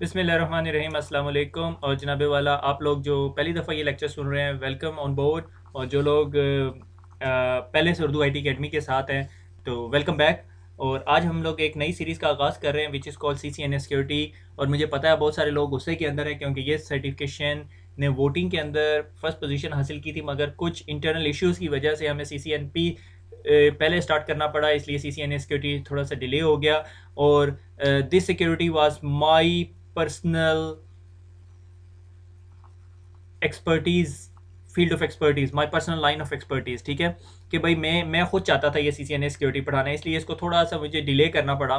बिस्मिल्लाहिर्रहमानिर्रहीम अस्सलाम वालेकुम। और जनाबे वाला आप लोग जो पहली दफ़ा ये लेक्चर सुन रहे हैं, वेलकम ऑन बोर्ड। और जो लोग पहले से उर्दू IT एकेडमी के साथ हैं तो वेलकम बैक। और आज हम लोग एक नई सीरीज़ का आगाज़ कर रहे हैं which is called CCNA security. और मुझे पता है बहुत सारे लोग गुस्से के अंदर हैं क्योंकि ये सर्टिफिकेशन ने वोटिंग के अंदर फर्स्ट पोजीशन हासिल की थी, मगर कुछ इंटरनल इश्यूज़ की वजह से हमें CCNP पहले स्टार्ट करना पड़ा, इसलिए CCNA सिक्योरिटी थोड़ा सा डिले हो गया। और this security was my personal expertise, field of expertise, my personal line of expertise. ठीक है कि भाई मैं खुद चाहता था ये CCNA सिक्योरिटी पढ़ाना, इसलिए इसको थोड़ा सा मुझे डिले करना पड़ा।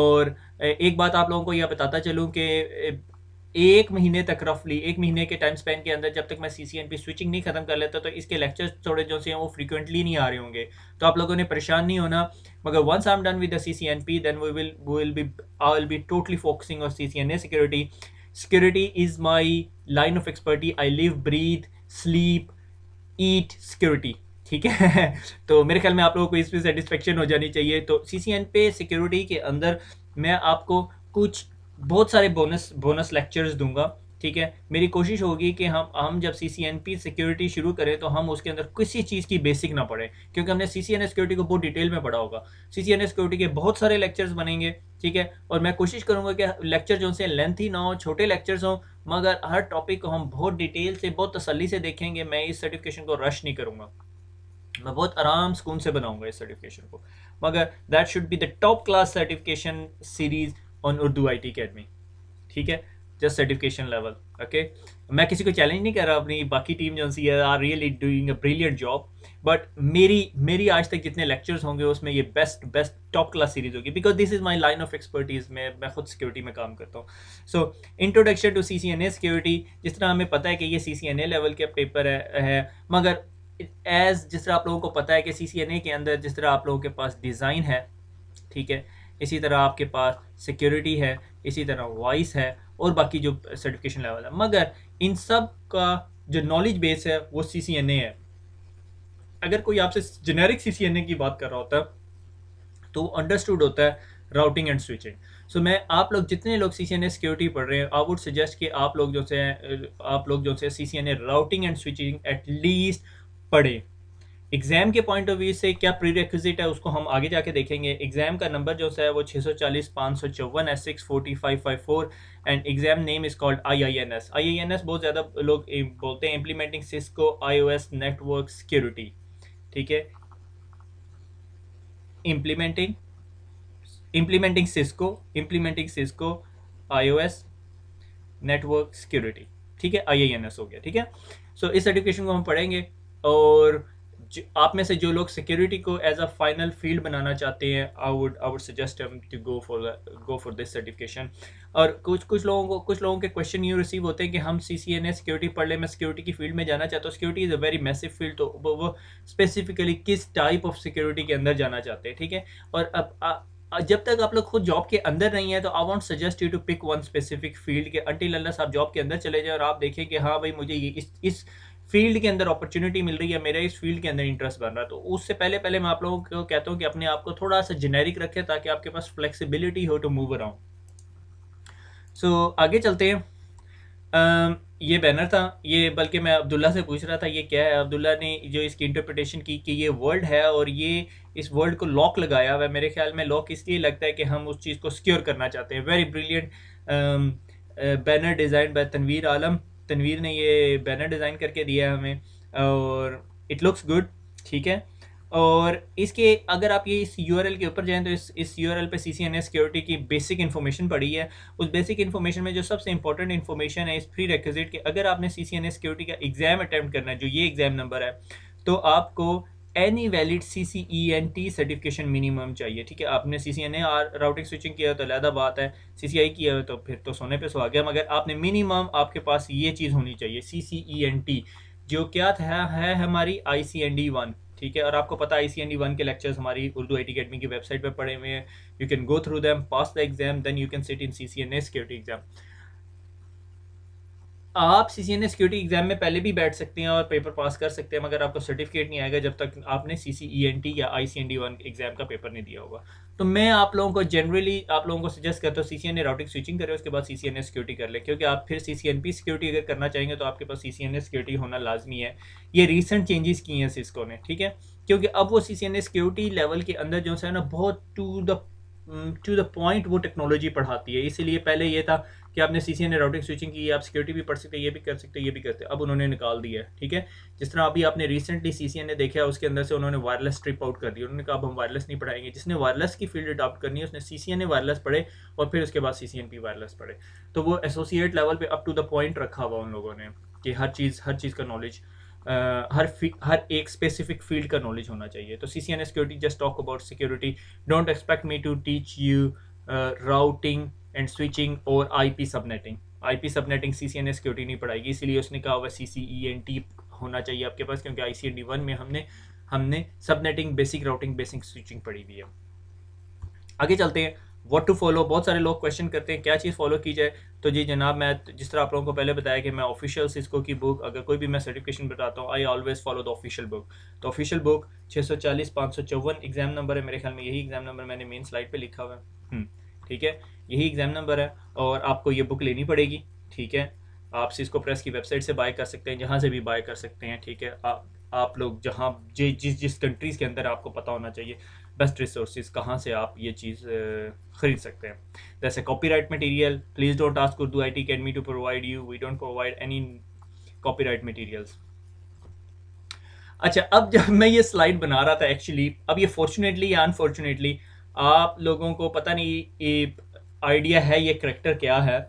और एक बात आप लोगों को यह बताता चलूँ कि एक महीने तक रफली एक महीने के टाइम स्पेन के अंदर जब तक मैं CCNP स्विचिंग नहीं ख़त्म कर लेता तो इसके लेक्चर्स थोड़े जो से हैं वो फ्रीक्वेंटली नहीं आ रहे होंगे, तो आप लोगों ने परेशान नहीं होना। मगर once I am done with the CCNP then I will be totally focusing on CCNA security. Security is my line of expertise. I live, breathe, sleep, eat security. ठीक है तो मेरे ख्याल में आप लोगों को इसमें सेटिस्फेक्शन हो जानी चाहिए। तो CCNP सिक्योरिटी के अंदर मैं आपको कुछ बहुत सारे बोनस लेक्चर्स दूंगा। ठीक है, मेरी कोशिश होगी कि हम जब CCNP सिक्योरिटी शुरू करें तो हम उसके अंदर किसी चीज़ की बेसिक ना पढ़ें, क्योंकि हमने CCNA सिक्योरिटी को बहुत डिटेल में पढ़ा होगा। CCNA सिक्योरिटी के बहुत सारे लेक्चर्स बनेंगे। ठीक है, और मैं कोशिश करूंगा कि लेक्चर जो से लेंथी ना हो, छोटे लेक्चर्स हों, मगर हर टॉपिक को हम बहुत डिटेल से, बहुत तसल्ली से देखेंगे। मैं इस सर्टिफिकेशन को रश नहीं करूँगा, मैं बहुत आराम सुकून से बनाऊँगा इस सर्टिफिकेशन को। मगर that should be the top class certification series on Urdu IT academy. ठीक है, जस्ट सर्टिफिकेशन लेवल। ओके, मैं किसी को चैलेंज नहीं कर रहा, अपनी बाकी टीम जो सी are really doing a brilliant job, but मेरी आज तक जितने लेक्चर्स होंगे उसमें ये बेस्ट टॉप क्लास सीरीज़ होगी, because this is my line of expertise. मैं खुद सिक्योरिटी में काम करता हूँ। So introduction to CCNA security, जिस तरह हमें पता है कि ये CCNA लेवल के पेपर है, मगर एज जिस तरह आप लोगों को पता है कि CCNA के अंदर जिस तरह आप लोगों के पास डिज़ाइन है, ठीक है, इसी तरह आपके पास सिक्योरिटी है, इसी तरह वॉइस है और बाकी जो सर्टिफिकेशन लेवल है, मगर इन सब का जो नॉलेज बेस है वो CCNA है। अगर कोई आपसे जेनेरिक CCNA की बात कर रहा होता है तो अंडरस्टूड होता है राउटिंग एंड स्विचिंग। सो मैं आप लोग जितने लोग CCNA सिक्योरिटी पढ़ रहे हैं, आई वुड सजेस्ट कि आप लोग जो से CCNA routing and switching at least पढ़ें। एग्ज़ाम के पॉइंट ऑफ व्यू से क्या प्रीरेक्विजिट है उसको हम आगे जाके देखेंगे। एग्ज़ाम का नंबर जो है वो 640-554 है, 640-554, and exam name is called IINS। IINS बहुत ज़्यादा लोग बोलते हैं, implementing Cisco IOS network security. ठीक है, implementing Cisco IOS network security. ठीक है, IINS हो गया। ठीक है, सो इस सर्टिफिकेशन को हम पढ़ेंगे। और आप में से जो लोग सिक्योरिटी को एज अ फाइनल फील्ड बनाना चाहते हैं, I would suggest them to go for this certification. और कुछ लोगों के क्वेश्चन यूँ रिसीव होते हैं कि हम CCNA सिक्योरिटी पढ़ ले, मैं सिक्योरिटी की फील्ड में जाना चाहता हूँ। Security is a very massive field, तो वो स्पेसिफिकली किस टाइप ऑफ सिक्योरिटी के अंदर जाना चाहते हैं। ठीक है, और अब जब तक आप लोग खुद जॉब के अंदर नहीं है तो I want suggest you to pick one specific field के अंटिल अनलेस आप जॉब के अंदर चले जाए और आप देखें कि हाँ भाई मुझे ये इस फील्ड के अंदर अपॉर्चुनिटी मिल रही है, मेरा इस फील्ड के अंदर इंटरेस्ट बन रहा है। तो उससे पहले मैं आप लोगों को कहता हूँ कि अपने आप को थोड़ा सा जेनेरिक रखें ताकि आपके पास फ्लेक्सिबिलिटी हो टू मूव अराउंड। सो आगे चलते हैं। ये बैनर था, ये बल्कि मैं अब्दुल्ला से पूछ रहा था ये क्या है। अब्दुल्ला ने जो इसकी इंटरप्रिटेशन की कि ये वर्ड है और ये इस वर्ड को लॉक लगाया हुआ है। मेरे ख्याल में लॉक इसलिए लगता है कि हम उस चीज़ को सिक्योर करना चाहते हैं। Very brilliant banner design by Tanveer Alam. Tanveer ने ये बैनर डिज़ाइन करके दिया है हमें और इट लुक्स गुड। ठीक है, और इसके अगर आप ये इस URL के ऊपर जाएँ तो इस URL पे CCNA सिक्योरिटी की बेसिक इन्फॉर्मेशन पड़ी है। उस बेसिक इन्फॉर्मेशन में जो सबसे इंपॉर्टेंट इन्फॉर्मेशन है इस प्री रिक्विजिट के, अगर आपने CCNA सिक्योरिटी का एग्ज़ाम अटैम्प्ट करना है, जो ये एग्ज़ाम नंबर है, तो आपको any valid CCENT certification minimum चाहिए। ठीक है, आपने CCNA राउटिंग स्विचिंग किया तो अलहदा बात है, CCI किया हो तो फिर तो सोने पे सो आ गया, मगर आपने मिनिमम आपके पास ये चीज़ होनी चाहिए CCENT, जो क्या है हमारी ICND1। ठीक है, और आपको पता है ICND1 के लेक्चर्स हमारी उर्दू IT एकेडमी की वेबसाइट पर पड़े हुए हैं। You can go through them, pass the exam, then you can sit in CCNA security exam. आप CCNA सिक्योरिटी एग्जाम में पहले भी बैठ सकते हैं और पेपर पास कर सकते हैं, मगर आपको सर्टिफिकेट नहीं आएगा जब तक आपने CCENT या ICND1 एग्जाम का पेपर नहीं दिया होगा। तो मैं आप लोगों को जनरली आप लोगों को सजेस्ट करता हूँ CCNA राउटिंग स्विचिंग करें, उसके बाद CCNA सिक्योरिटी कर लें, क्योंकि आप फिर CCNP सिक्योरिटी अगर करना चाहेंगे तो आपके पास CCNA सिक्योरिटी होना लाजमी है। ये रीसेंट चेंजेस किए हैं सिस्को ने, ठीक है, क्योंकि अब वो CCNA सिक्योरिटी लेवल के अंदर जो है ना बहुत टू द पॉइंट वो टेक्नोलॉजी पढ़ाती है। इसीलिए पहले ये था कि आपने CCNA राउटिंग स्विचिंग की, आप सिक्योरिटी भी पढ़ सकते हैं, ये भी कर सकते हैं, ये भी करते हैं, अब उन्होंने निकाल दिया है, ठीक है। जिस तरह अभी आपने रिसेंटली CCNA देखा, उसके अंदर से उन्होंने वायरलेस स्ट्रिप आउट कर दिया, उन्होंने कहा अब हम वायरलेस नहीं पढ़ाएंगे। जिसने वायरलेस की फील्ड अडॉप्ट करनी है उसने CCNA वायरलेस पढ़े और फिर उसके बाद CCNP वायरलेस पढ़े, तो वो एसोसिएट लेवल पर अप टू द पॉइंट रखा हुआ उन लोगों ने कि हर चीज़ का नॉलेज, हर एक स्पेसिफिक फील्ड का नॉलेज होना चाहिए। तो CCNA security just talk about security, don't expect me to teach you routing and switching और आईपी सबनेटिंग CCNA सिक्योरिटी नहीं पढ़ाएगी। इसीलिए उसने कहा हुआ CCENT होना चाहिए आपके पास, क्योंकि ICND1 में हमने subnetting, basic routing, basic switching पढ़ी हुई है। आगे चलते हैं, व्हाट टू फॉलो। बहुत सारे लोग क्वेश्चन करते हैं क्या चीज़ फॉलो की जाए, तो जी जनाब मैं जिस तरह आप लोगों को पहले बताया कि मैं ऑफिशियल सिस्को की बुक, अगर कोई भी मैं सर्टिफिकेशन बताता हूँ, I always follow the official book. तो ऑफिशियल बुक 640-554 एग्जाम नंबर है, मेरे ख्याल में यही एग्जाम नंबर मैंने मेन स्लाइड पर लिखा हुआ है, ठीक है, यही एग्जाम नंबर है और आपको ये बुक लेनी पड़ेगी, ठीक है। आप सिस्को प्रेस की वेबसाइट से बाय कर सकते हैं, जहाँ से भी बाय कर सकते हैं, ठीक है। आप लोग जहाँ जिस कंट्रीज़ के अंदर आपको पता होना चाहिए बेस्ट रिसोर्सेज कहाँ से आप ये चीज़ खरीद सकते हैं। जैसे copyright material, please don't ask Urdu IT academy to provide you, we don't provide any copyright materials. अच्छा, अब जब मैं ये स्लाइड बना रहा था एक्चुअली, अब ये फॉर्चुनेटली या अनफॉर्चुनेटली आप लोगों को पता नहीं आइडिया है ये करैक्टर क्या है,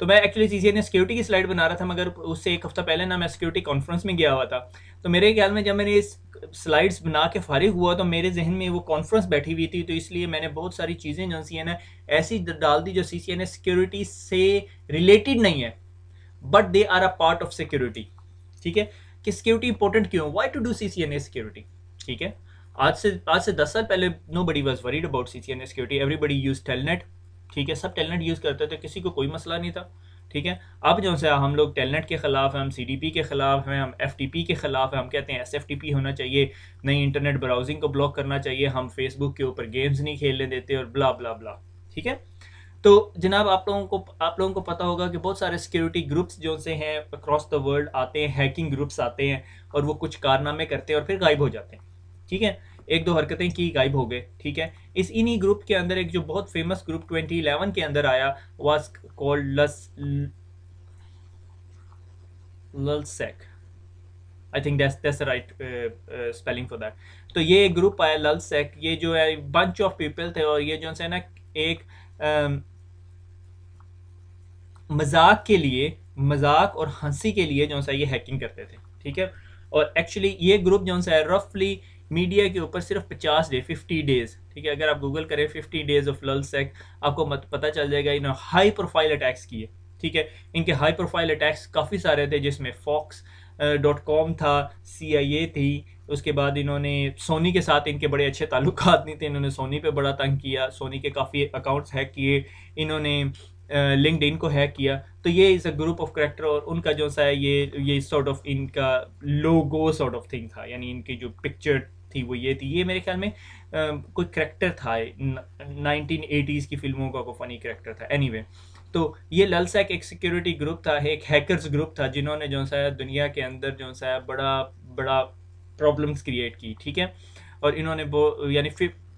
तो मैं एक्चुअली CCNA सिक्योरिटी की स्लाइड बना रहा था, मगर उससे एक हफ्ता पहले ना मैं सिक्योरिटी कॉन्फ्रेंस में गया हुआ था, तो मेरे ख्याल में जब मैंने इस स्लाइड्स बना के फारिग हुआ तो मेरे जहन में वो कॉन्फ्रेंस बैठी हुई थी, तो इसलिए मैंने बहुत सारी चीज़ें जो सी ना ऐसी डाल दी जो CCNA सिक्योरिटी से रिलेटेड नहीं है, but they are a part of security, ठीक है, कि सिक्योरिटी इंपॉर्टेंट क्यों, why to do CCNA security, ठीक है। आज से 10 साल पहले nobody was worried about CCNA security, everybody use telnet, ठीक है, सब टेलनेट यूज़ करते थे, किसी को कोई मसला नहीं था, ठीक है। अब जो है हम लोग टेलनेट के ख़िलाफ़ हैं, हम CDP के ख़िलाफ़ हैं, हम FTP के ख़िलाफ़ हैं, हम कहते हैं SFTP होना चाहिए, नहीं इंटरनेट ब्राउजिंग को ब्लॉक करना चाहिए, हम फेसबुक के ऊपर गेम्स नहीं खेलने देते और ब्ला ब्ला ब्ला, ठीक है। तो जनाब आप लोगों को पता होगा कि बहुत सारे सिक्योरिटी ग्रुप्स जो से हैं अक्रॉस द वर्ल्ड आते हैं, हैकिंग ग्रुप्स आते हैं और वो कुछ कारनामे करते हैं और फिर गायब हो जाते हैं, ठीक है, एक दो हरकतें की गायब हो गए, ठीक है। इस इन्हीं ग्रुप के अंदर एक जो बहुत फेमस ग्रुप 2011 के अंदर आया was called LulzSec, I think that's the right spelling for that. तो ये ग्रुप आया LulzSec, ये जो है बंच ऑफ पीपल थे और ये जो है ना एक मजाक के लिए, मजाक और हंसी के लिए जो है ये हैकिंग करते थे, ठीक है। और एक्चुअली ये ग्रुप जो है रफली मीडिया के ऊपर सिर्फ 50 डेज, ठीक है, अगर आप गूगल करें 50 days ऑफ LulzSec आपको पता चल जाएगा इन्होंने हाई प्रोफाइल अटैक्स किए, ठीक है। इनके हाई प्रोफाइल अटैक्स काफ़ी सारे थे, जिसमें Fox.com था, CIA थी, उसके बाद इन्होंने सोनी के साथ इनके बड़े अच्छे ताल्लुकात नहीं थे, इन्होंने सोनी पे बड़ा तंग किया, सोनी के काफ़ी अकाउंट्स हैक किए, इन्होंने LinkedIn को हैक किया। तो ये is a group of character और उनका जो सा है ये सॉर्ट ऑफ इनका लोगो सॉर्ट ऑफ थिंग था, यानी इनकी जो पिक्चर थी वो ये थी, ये मेरे ख्याल में कोई करैक्टर था 1980s की फिल्मों का कोई फनी करैक्टर था। एनीवे, तो ये LulzSec एक सिक्योरिटी ग्रुप था, एक हैकर्स ग्रुप था, जिन्होंने जो सा दुनिया के अंदर जो सा बड़ा प्रॉब्लम्स क्रिएट की, ठीक है। और इन्होंने वो यानी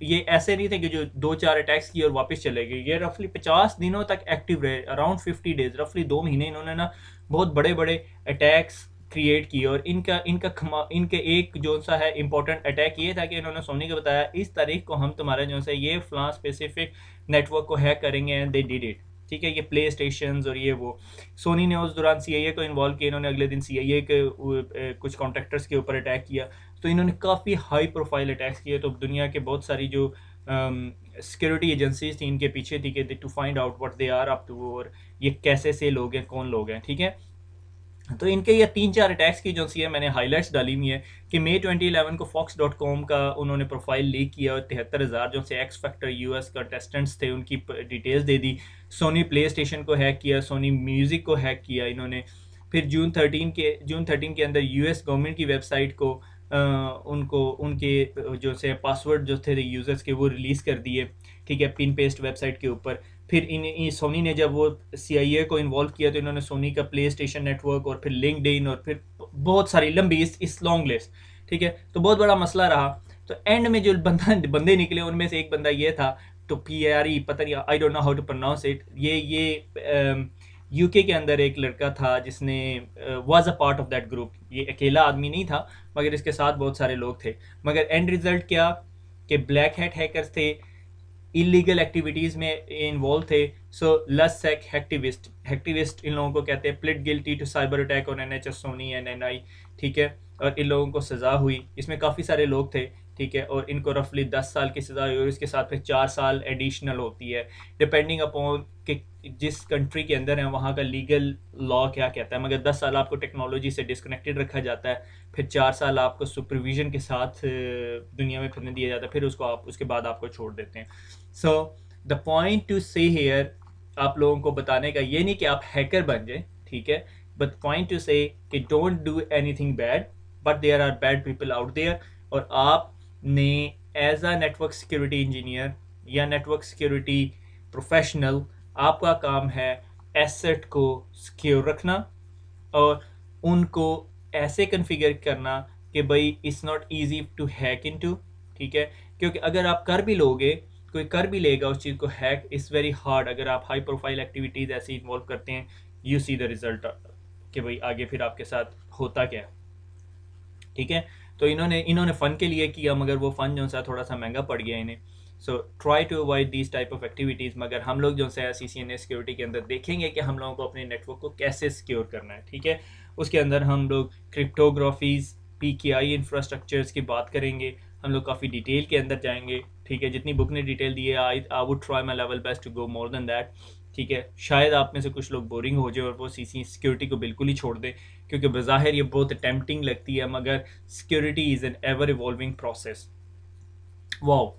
ये ऐसे नहीं थे कि जो 2-4 अटैक्स किए और वापस चले गए, ये रफली 50 दिनों तक एक्टिव रहे, अराउंड 50 days, रफली 2 महीने इन्होंने ना बहुत बड़े बड़े अटैक्स क्रिएट किए। और इनके एक जो सा है इंपॉर्टेंट अटैक ये था कि इन्होंने सोनी को बताया इस तारीख को हम तुम्हारा जो सा ये फ्लां स्पेसिफिक नेटवर्क को हैक करेंगे, एंड दे डिड इट, ठीक है। ये प्लेस्टेशन और ये वो सोनी ने उस दौरान CIA को इन्वॉल्व किया, इन्होंने अगले दिन CIA के कुछ कॉन्ट्रैक्टर्स के ऊपर अटैक किया, तो इन्होंने काफ़ी हाई प्रोफाइल अटैक्स किए। तो दुनिया के बहुत सारी जो सिक्योरिटी एजेंसीज थी इनके पीछे थी कि to find out what they are up to, और ये कैसे से लोग हैं, कौन लोग हैं, ठीक है। तो इनके ये 3-4 अटैक्स की जो सी है मैंने हाईलाइट्स डाली हुई है कि मई 2011 को Fox.com का उन्होंने प्रोफाइल लीक किया और 73,000 जो से X फैक्टर US कंटेस्टेंट्स थे उनकी डिटेल्स दे दी। सोनी प्लेस्टेशन को हैक किया, सोनी म्यूज़िक को हैक किया इन्होंने। फिर जून 13 के अंदर US गवर्नमेंट की वेबसाइट को उनके जो से पासवर्ड जो थे यूज़र्स के वो रिलीज़ कर दिए। ठीक है, पिन पेस्ट वेबसाइट के ऊपर। फिर इन सोनी ने जब वो CIA को इन्वॉल्व किया तो इन्होंने सोनी का PlayStation नेटवर्क और फिर लिंक्डइन और फिर बहुत सारी लंबी इस लॉन्ग लिस्ट, ठीक है, तो बहुत बड़ा मसला रहा। तो एंड में जो बंदे निकले उनमें से एक बंदा ये था, तो PRE पता नहीं, I don't know how to pronounce it, ये UK के अंदर एक लड़का था जिसने was a part of that group. ये अकेला आदमी नहीं था मगर इसके साथ बहुत सारे लोग थे। मगर एंड रिजल्ट क्या कि ब्लैक हैट हैकर्स थे, इलीगल एक्टिविटीज़ में इन्वॉल्व थे। सो LulzSec हैक्टिविस्ट इन लोगों को कहते हैं, pled guilty to cyber attack on NHS Sony and NI, ठीक है, और इन लोगों को सज़ा हुई। इसमें काफ़ी सारे लोग थे, ठीक है, और इनको रफली 10 साल की सज़ा हुई और इसके साथ फिर 4 साल एडिशनल होती है डिपेंडिंग अपॉन कि जिस कंट्री के अंदर है वहाँ का लीगल लॉ क्या कहता है। मगर 10 साल आपको टेक्नोलॉजी से डिस्कनेक्टेड रखा जाता है, फिर 4 साल आपको सुपरविजन के साथ दुनिया में फिरने दिया जाता है, फिर उसको आप उसके बाद आपको छोड़ देते हैं। So the point to say here, आप लोगों को बताने का ये नहीं कि आप हैकर बन जाए, ठीक है, बट पॉइंट टू से कि don't do anything bad, but there are bad people out there. और आपने as a network security engineer या नेटवर्क सिक्योरिटी प्रोफेशनल, आपका काम है एसेट को सिक्योर रखना और उनको ऐसे कन्फिगर करना कि भाई it's not easy to hack into, ठीक है, क्योंकि अगर आप कर भी लोगे, कोई कर भी लेगा उस चीज़ को हैक, इट्स वेरी हार्ड। अगर आप हाई प्रोफाइल एक्टिविटीज़ ऐसे इन्वॉल्व करते हैं, यू सी द रिज़ल्ट कि भाई आगे फिर आपके साथ होता क्या है, ठीक है। तो इन्होंने फ़न के लिए किया मगर वो फ़न जो सा थोड़ा सा महंगा पड़ गया इन्हें। So try to avoid this type of activities. मगर हम लोग जो है CCNA सिक्योरिटी के अंदर देखेंगे कि हम लोगों को अपने नेटवर्क को कैसे सिक्योर करना है, ठीक है। उसके अंदर हम लोग क्रिप्टोग्राफीज़, PKI इंफ्रास्ट्रक्चर्स की बात करेंगे, हम लोग काफ़ी डिटेल के अंदर जाएंगे, ठीक है। जितनी बुक ने डिटेल दी है, I would try my level best to go more than that, ठीक है। शायद आप में से कुछ लोग बोरिंग हो जाए और वो CCNA सिक्योरिटी को बिल्कुल ही छोड़ दें, क्योंकि बज़ाहिर ये बहुत अटैम्प्टिंग लगती है, मगर security is an ever evolving process. Wow,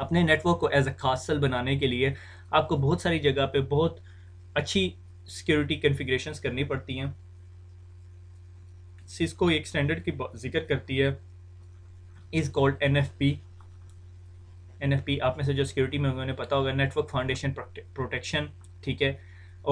अपने नेटवर्क को एज अ कासल बनाने के लिए आपको बहुत सारी जगह पे बहुत अच्छी सिक्योरिटी कन्फिग्रेशंस करनी पड़ती हैं। सिस्को एक स्टैंडर्ड की जिक्र करती है, इज़ कॉल्ड NFP। आप में से जो सिक्योरिटी में उन्होंने पता होगा, नेटवर्क फाउंडेशन प्रोटेक्शन, ठीक है।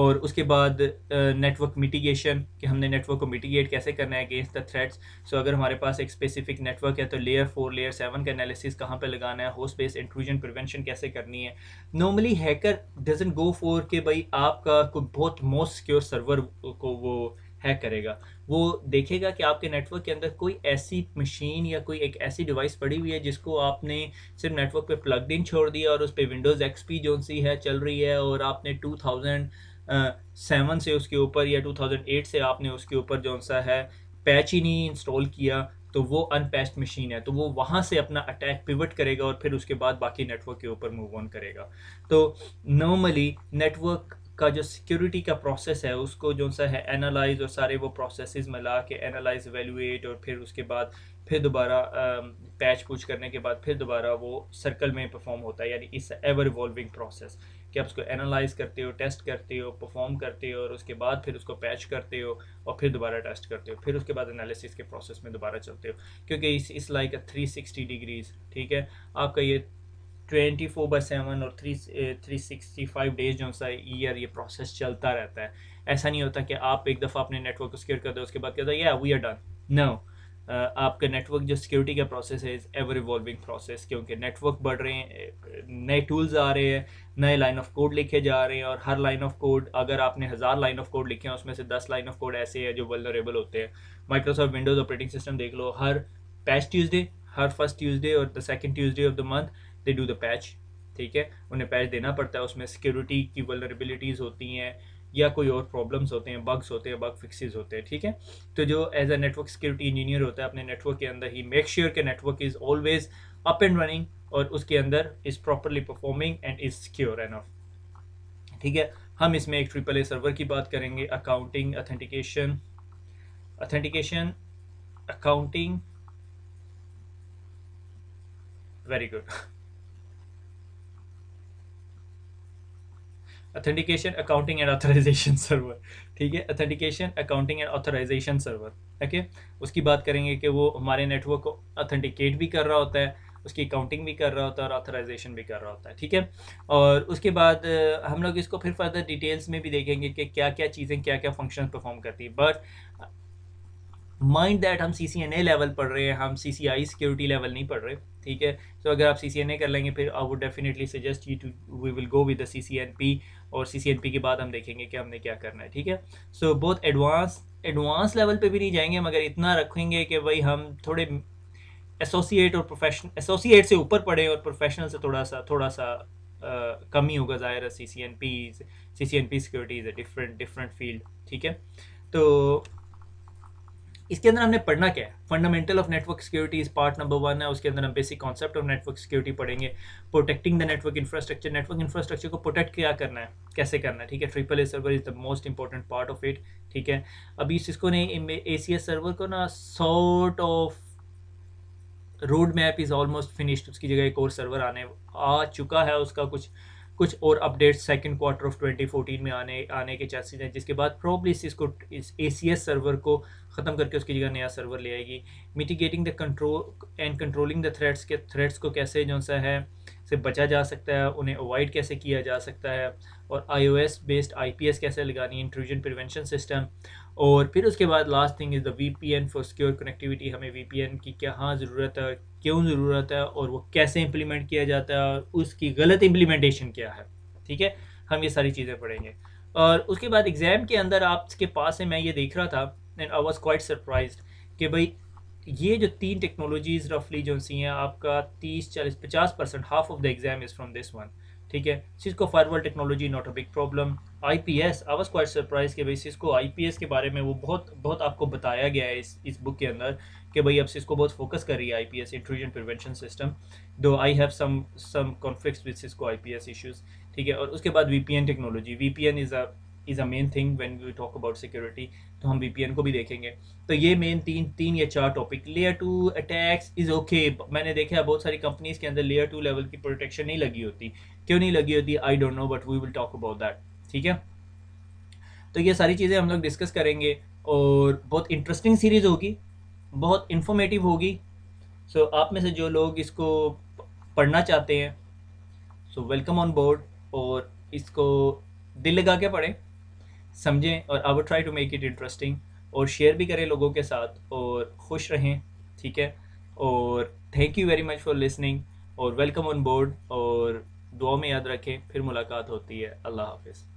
और उसके बाद नेटवर्क मिटिगेशन, कि हमने नेटवर्क को मिटिगेट कैसे करना है अगेंस्ट द थ्रेट्स। सो अगर हमारे पास एक स्पेसिफिक नेटवर्क है तो लेयर 4 लेयर 7 का एनालिसिस कहाँ पे लगाना है, होस्ट बेस्ड इंट्रूजन प्रिवेंशन कैसे करनी है। Normally hacker doesn't go for कि भाई आपका कोई बहुत मोस्ट सिक्योर सर्वर को वो हैक करेगा। वो देखेगा कि आपके नेटवर्क के अंदर कोई ऐसी मशीन या कोई एक ऐसी डिवाइस पड़ी हुई है जिसको आपने सिर्फ नेटवर्क पे प्लगड इन छोड़ दिया और उस पर Windows XP जो सी है चल रही है, और आपने 2007 से उसके ऊपर या 2008 से आपने उसके ऊपर जो सा है पैच ही नहीं इंस्टॉल किया, तो वो अनपैच्ड मशीन है। तो वो वहाँ से अपना अटैक पिवट करेगा और फिर उसके बाद बाकी नेटवर्क के ऊपर मूव ऑन करेगा। तो नॉर्मली नेटवर्क का जो सिक्योरिटी का प्रोसेस है उसको जो सा है एनालाइज और सारे वो प्रोसेसेस मिला के एनालाइज, एवेल्यूएट और फिर उसके बाद फिर दोबारा पैच पूछ करने के बाद फिर दोबारा वो सर्कल में परफॉर्म होता है। यानी इट्स एवर इवॉल्विंग प्रोसेस कि आप उसको एनालाइज करते हो, टेस्ट करते हो, परफॉर्म करते हो और उसके बाद फिर उसको पैच करते हो और फिर दोबारा टेस्ट करते हो, फिर उसके बाद एनालिसिस के प्रोसेस में दोबारा चलते हो, क्योंकि इट्स लाइक अ 360 डिग्रीज़, ठीक है। आपका ये 24/7 और 365 डेज जो सा ईयर ये प्रोसेस चलता रहता है। ऐसा नहीं होता कि आप एक दफ़ा अपने नेटवर्क को सिक्योर कर दो उसके बाद कहते हो या वी आर डन। नो, आपका नेटवर्क जो सिक्योरिटी का प्रोसेस है इज़ एवर इवॉल्विंग प्रोसेस, क्योंकि नेटवर्क बढ़ रहे हैं, नए टूल्स आ रहे हैं, नए लाइन ऑफ कोड लिखे जा रहे हैं और हर लाइन ऑफ कोड, अगर आपने 1000 लाइन ऑफ कोड लिखे हैं उसमें से 10 लाइन ऑफ कोड ऐसे हैं जो वल्नरेबल होते हैं। माइक्रोसॉफ्ट विंडोज़ ऑपरेटिंग सिस्टम देख लो, हर पैच ट्यूसडे, हर फर्स्ट ट्यूसडे और the second Tuesday of the month they do the patch, ठीक है। उन्हें पैच देना पड़ता है, उसमें सिक्योरिटी की वल्नरेबिलिटीज़ होती हैं या कोई और प्रॉब्लम्स होते हैं, बग्स होते हैं, बग फिक्सेस होते हैं, ठीक है। तो जो as a network security engineer होता है अपने नेटवर्क के अंदर ही मेक श्योर के network is always up and running और उसके अंदर is properly performing and is secure enough, ठीक है। हम इसमें एक AAA सर्वर की बात करेंगे, accounting, authentication, accounting, very good, authentication, accounting and authorization server, ठीक है, authentication, accounting and authorization server, okay. उसकी बात करेंगे कि वो हमारे नेटवर्क को ऑथेंटिकेट भी कर रहा होता है उसकी काउंटिंग भी कर रहा होता है और ऑथराइजेशन भी कर रहा होता है, ठीक है। और उसके बाद हम लोग इसको फिर फर्दर डिटेल्स में भी देखेंगे कि क्या क्या चीज़ें क्या क्या फंक्शन परफॉर्म करती है। बट माइंड दैट हम CCNA लेवल पढ़ रहे हैं, हम CCI सिक्योरिटी लेवल नहीं पढ़ रहे, ठीक है। तो अगर आप CCNA कर लेंगे फिर I would definitely suggest you to we will go with the CCNP और CCNP के बाद हम देखेंगे कि हमने क्या करना है, ठीक है। सो बहुत एडवांस लेवल पे भी नहीं जाएंगे मगर इतना रखेंगे कि भाई हम थोड़े एसोसिएट और प्रोफेशनल, एसोसिएट से ऊपर पढ़ें और प्रोफेशनल से थोड़ा सा कम ही होगा, ज़ाहिर है। CCNP security is a different field, ठीक है। तो इसके अंदर हमने पढ़ना क्या है, फंडामेंटल ऑफ नेटवर्क सिक्योरिटी इस पार्ट नंबर 1 है। उसके अंदर हम basic concept of network security पढ़ेंगे, प्रोटेक्टिंग द नेटवर्क इंफ्रास्ट्रक्चर को प्रोटेक्ट क्या करना है, कैसे करना है, ठीक है। Triple A server is the most important part of it, ठीक है। अभी सिस्को ने ACS सर्वर को ना sort of road map is almost finished, उसकी जगह एक और सर्वर आ चुका है, उसका कुछ और अपडेट सेकंड क्वार्टर ऑफ 2014 में आने के चांसेस हैं, जिसके बाद प्रॉब्ली इसको इस ACS सर्वर को ख़त्म करके उसकी जगह नया सर्वर ले आएगी। Mitigating the control and controlling the threats के थ्रेट्स को कैसे जो सा है से बचा जा सकता है, उन्हें अवॉइड कैसे किया जा सकता है, और iOS बेस्ड IPS कैसे लगानी, इंट्रूजन प्रिवेंशन सिस्टम। और फिर उसके बाद last thing is the VPN for secure connectivity, हमें VPN की क्या ज़रूरत है, क्यों ज़रूरत है और वो कैसे इंप्लीमेंट किया जाता है और उसकी गलत इंप्लीमेंटेशन क्या है, ठीक है। हम ये सारी चीज़ें पढ़ेंगे। और उसके बाद एग्ज़ाम के अंदर आपके पास है, मैं ये देख रहा था and I was quite surprise कि भाई ये जो 3 टेक्नोलॉजीज़ रफली जो सी हैं आपका 30-40-50% half of the exam is from this one, ठीक है। Cisco firewall technology not a big problem, IPS I was quite surprise कि भाई सिस्को IPS के बारे में वो बहुत आपको बताया गया है इस बुक के अंदर कि भाई अब सिस्को बहुत फोकस कर रही है IPS intrusion prevention system, though I have some conflicts with Cisco IPS issues, ठीक है। और उसके बाद VPN technology, VPN is a main thing when we talk about security, तो हम VPN को भी देखेंगे। तो ये मेन तीन या 4 topic. Layer 2 attacks is okay, मैंने देखा है बहुत सारी कंपनीज़ के अंदर लेयर 2 लेवल की प्रोटेक्शन नहीं लगी होती, क्यों नहीं लगी होती I don't know, but we will talk about that, ठीक है। तो ये सारी चीज़ें हम लोग डिस्कस करेंगे और बहुत इंटरेस्टिंग सीरीज़ होगी, बहुत इंफॉर्मेटिव होगी। सो आप में से जो लोग इसको पढ़ना चाहते हैं सो वेलकम ऑन बोर्ड, और इसको दिल लगा के पढ़ें, समझें, और I would try to make it interesting, और शेयर भी करें लोगों के साथ, और खुश रहें, ठीक है। और thank you very much for listening और वेलकम ऑन बोर्ड, और दुआ में याद रखें, फिर मुलाकात होती है। अल्लाह हाफिज़।